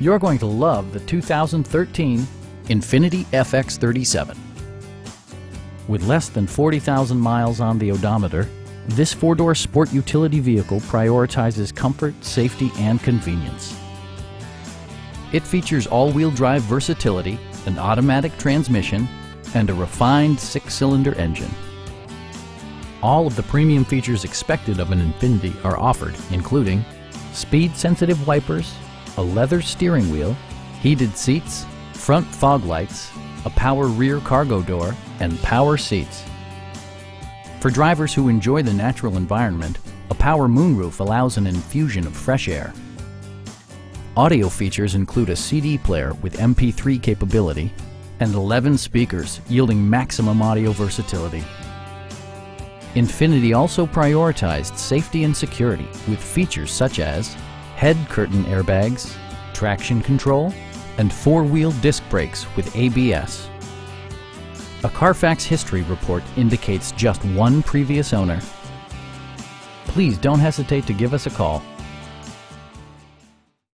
You're going to love the 2013 Infiniti FX37. With less than 40,000 miles on the odometer, this four-door sport utility vehicle prioritizes comfort, safety, and convenience. It features all-wheel drive versatility, an automatic transmission, and a refined six-cylinder engine. All of the premium features expected of an Infiniti are offered, including speed-sensitive wipers, a leather steering wheel, heated seats, front fog lights, a power rear cargo door, and power seats. For drivers who enjoy the natural environment, a power moonroof allows an infusion of fresh air. Audio features include a CD player with MP3 capability and 11 speakers, yielding maximum audio versatility. Infiniti also prioritized safety and security with features such as head curtain airbags, traction control, and four-wheel disc brakes with ABS. A Carfax history report indicates just one previous owner. Please don't hesitate to give us a call.